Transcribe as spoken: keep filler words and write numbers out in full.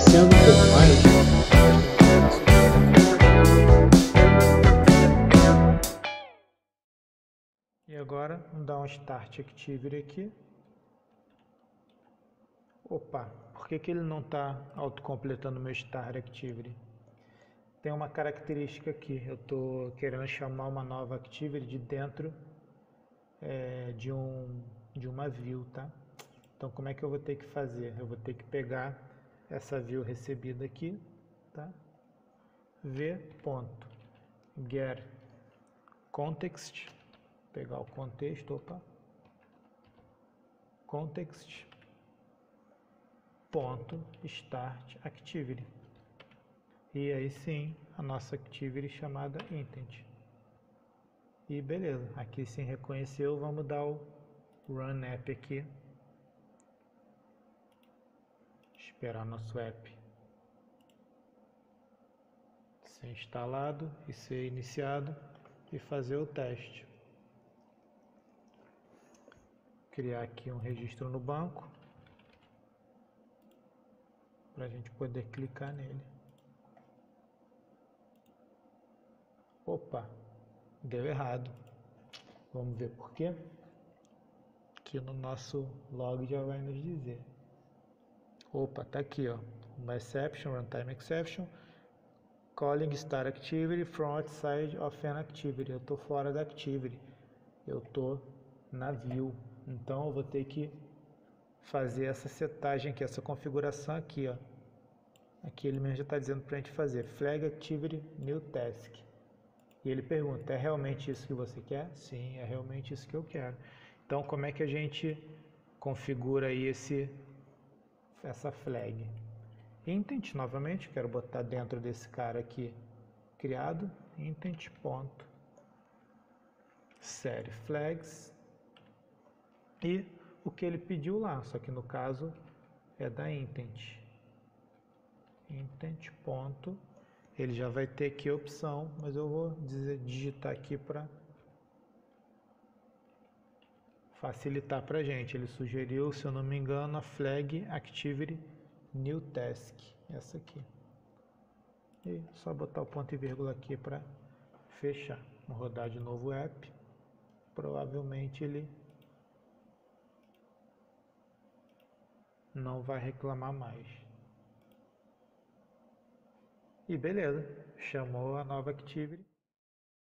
descendo um pouco mais. E agora, vamos dar um Start Activity aqui. Opa, por que que ele não está autocompletando o meu Start Activity? Tem uma característica aqui, eu estou querendo chamar uma nova Activity de dentro é, de, um, de uma View, tá? Então, como é que eu vou ter que fazer? Eu vou ter que pegar essa view recebida aqui, tá? v.getContext, pegar o contexto, opa, context, ponto, start activity. E aí sim, a nossa activity chamada intent. E beleza, aqui sim reconheceu, vamos dar o run app aqui. Esperar nosso app ser instalado e ser iniciado e fazer o teste. Criar aqui um registro no banco para a gente poder clicar nele. Opa, deu errado. Vamos ver por quê? Aqui no nosso log já vai nos dizer. Opa, tá aqui, ó, uma exception, runtime exception, calling start activity from outside of an activity. Eu tô fora da activity, eu tô na view, então eu vou ter que fazer essa setagem aqui, essa configuração aqui, ó. Aqui ele mesmo já tá dizendo pra gente fazer, flag activity new task. E ele pergunta, é realmente isso que você quer? Sim, é realmente isso que eu quero. Então como é que a gente configura aí esse... essa flag intent? Novamente quero botar dentro desse cara aqui criado intent ponto série flags e o que ele pediu lá, só que no caso é da intent intent ponto, ele já vai ter aqui a opção, mas eu vou dizer, digitar aqui para facilitar para a gente. Ele sugeriu, se eu não me engano, a Flag Activity New Task, essa aqui. E só botar o ponto e vírgula aqui para fechar. Vamos rodar de novo o app. Provavelmente ele não vai reclamar mais. E beleza, chamou a nova Activity.